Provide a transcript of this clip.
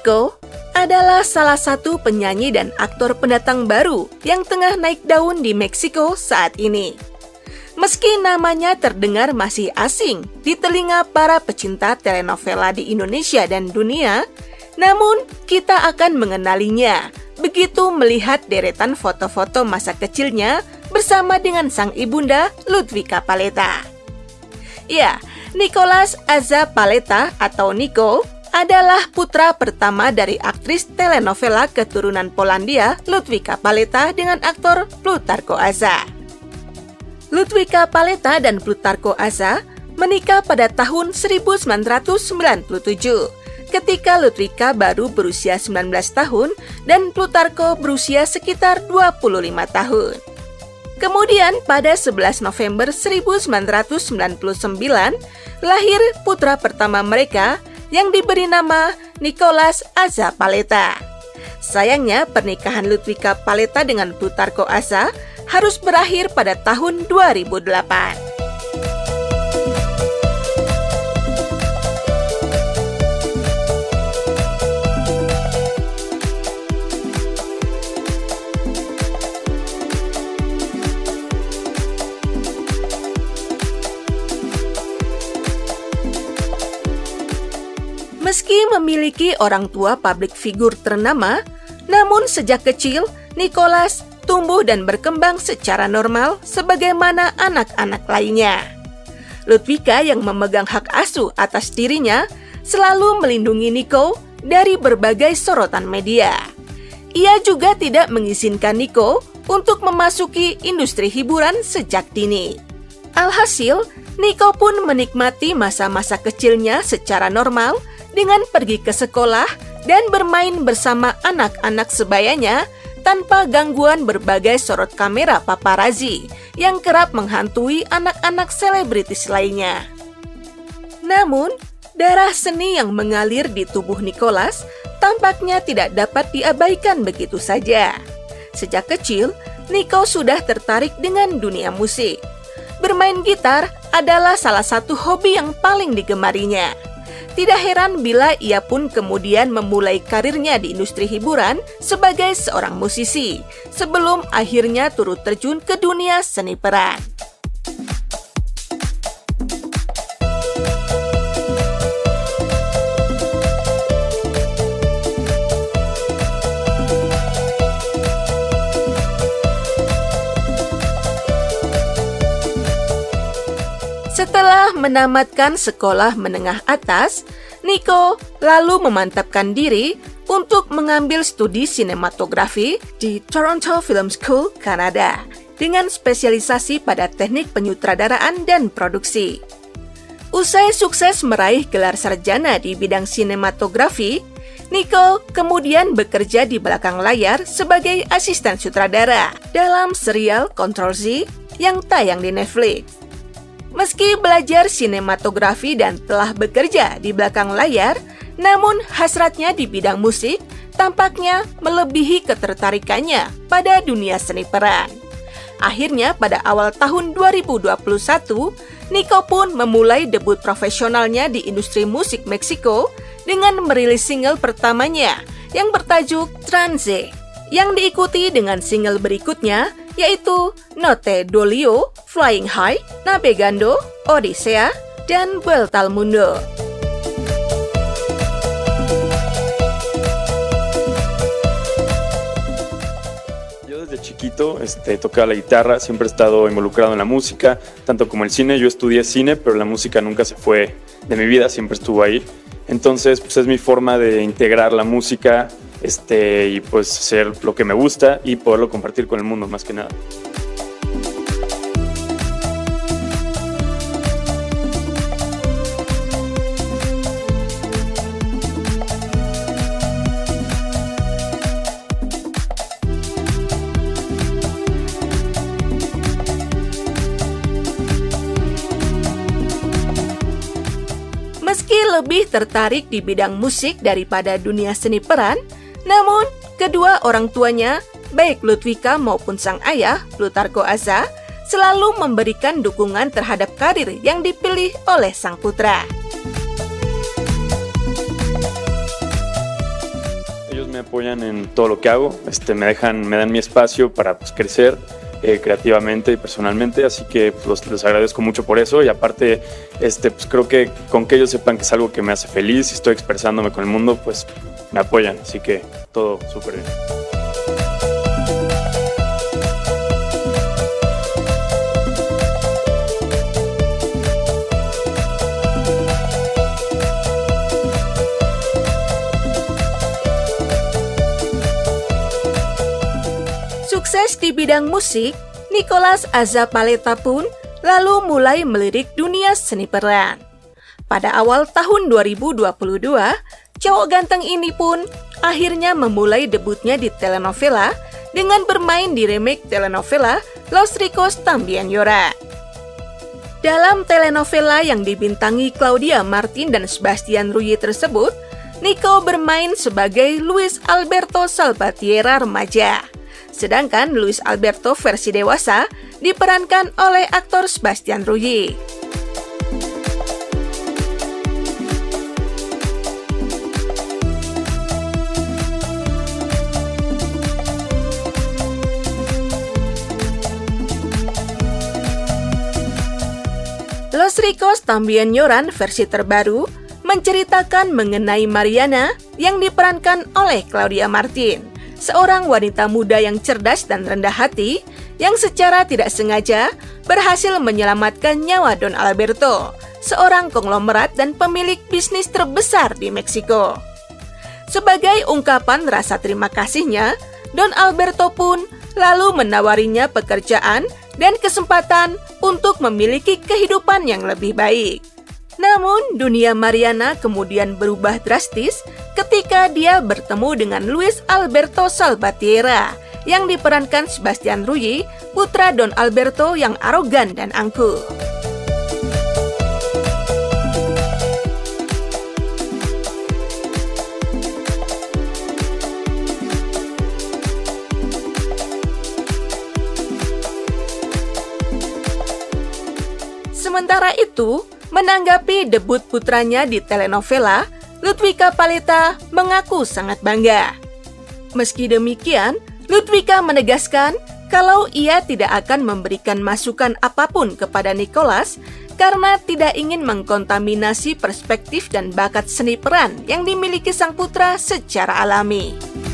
Nico adalah salah satu penyanyi dan aktor pendatang baru yang tengah naik daun di Meksiko saat ini. Meski namanya terdengar masih asing di telinga para pecinta telenovela di Indonesia dan dunia, namun kita akan mengenalinya begitu melihat deretan foto-foto masa kecilnya bersama dengan sang ibunda Ludwika Paleta. Ya, Nicolás Haza Paleta atau Nico adalah putra pertama dari aktris telenovela keturunan Polandia Ludwika Paleta dengan aktor Plutarco Haza. Ludwika Paleta dan Plutarco Haza menikah pada tahun 1997 ketika Ludwika baru berusia 19 tahun dan Plutarco berusia sekitar 25 tahun. Kemudian pada 11 November 1999 lahir putra pertama mereka yang diberi nama Nicolás Haza Paleta. Sayangnya pernikahan Ludwika Paleta dengan Plutarco Haza harus berakhir pada tahun 2008. Meski memiliki orang tua publik figur ternama, namun sejak kecil Nicolás tumbuh dan berkembang secara normal sebagaimana anak-anak lainnya. Ludwika yang memegang hak asuh atas dirinya selalu melindungi Nico dari berbagai sorotan media. Ia juga tidak mengizinkan Nico untuk memasuki industri hiburan sejak dini. Alhasil, Nico pun menikmati masa-masa kecilnya secara normal dengan pergi ke sekolah dan bermain bersama anak-anak sebayanya tanpa gangguan berbagai sorot kamera paparazi yang kerap menghantui anak-anak selebritis lainnya. Namun, darah seni yang mengalir di tubuh Nicolás tampaknya tidak dapat diabaikan begitu saja. Sejak kecil, Nico sudah tertarik dengan dunia musik. Bermain gitar adalah salah satu hobi yang paling digemarinya. Tidak heran bila ia pun kemudian memulai karirnya di industri hiburan sebagai seorang musisi, sebelum akhirnya turut terjun ke dunia seni peran. Setelah menamatkan sekolah menengah atas, Nico lalu memantapkan diri untuk mengambil studi sinematografi di Toronto Film School, Kanada, dengan spesialisasi pada teknik penyutradaraan dan produksi. Usai sukses meraih gelar sarjana di bidang sinematografi, Nico kemudian bekerja di belakang layar sebagai asisten sutradara dalam serial Control Z yang tayang di Netflix. Meski belajar sinematografi dan telah bekerja di belakang layar, namun hasratnya di bidang musik tampaknya melebihi ketertarikannya pada dunia seni peran. Akhirnya pada awal tahun 2021, Nico pun memulai debut profesionalnya di industri musik Meksiko dengan merilis single pertamanya yang bertajuk Transe, yang diikuti dengan single berikutnya yaitu Note Dolio, Flying High, Navegando, Odisea, dan Vuelta al Mundo. Yo desde chiquito tocaba la guitarra, siempre he estado involucrado en la música, tanto como el cine. Yo estudié cine, pero la música nunca se fue de mi vida, siempre estuvo ahí. Entonces, pues es mi forma de integrar la música y pues hacer lo que me gusta y poderlo compartir con el mundo más que nada. Meski lebih tertarik di bidang musik daripada dunia seni peran, namun, kedua orang tuanya, baik Ludwika maupun sang ayah, Plutarco Haza, selalu memberikan dukungan terhadap karir yang dipilih oleh sang putra. me apoyan en todo lo que hago, me dan mi espacio para crecer creativamente y personalmente, así que pues, les agradezco mucho por eso. Y aparte creo que con que ellos sepan que es algo que me hace feliz y estoy expresándome con el mundo, pues me apoyan, así que todo súper bien. Sukses di bidang musik, Nicolás Haza Paleta pun lalu mulai melirik dunia seni peran. Pada awal tahun 2022, cowok ganteng ini pun akhirnya memulai debutnya di telenovela dengan bermain di remake telenovela Los Ricos También Llora. Dalam telenovela yang dibintangi Claudia Martin dan Sebastián Rulli tersebut, Nico bermain sebagai Luis Alberto Salvatierra remaja. Sedangkan Luis Alberto versi dewasa diperankan oleh aktor Sebastián Rulli. Los Ricos También Llora versi terbaru menceritakan mengenai Mariana yang diperankan oleh Claudia Martin, seorang wanita muda yang cerdas dan rendah hati yang secara tidak sengaja berhasil menyelamatkan nyawa Don Alberto, seorang konglomerat dan pemilik bisnis terbesar di Meksiko. Sebagai ungkapan rasa terima kasihnya, Don Alberto pun lalu menawarinya pekerjaan dan kesempatan untuk memiliki kehidupan yang lebih baik. Namun, dunia Mariana kemudian berubah drastis ketika dia bertemu dengan Luis Alberto Salvatierra yang diperankan Sebastián Rulli, putra Don Alberto yang arogan dan angkuh. Sementara itu, menanggapi debut putranya di telenovela, Ludwika Paleta mengaku sangat bangga. Meski demikian, Ludwika menegaskan kalau ia tidak akan memberikan masukan apapun kepada Nicolás karena tidak ingin mengkontaminasi perspektif dan bakat seni peran yang dimiliki sang putra secara alami.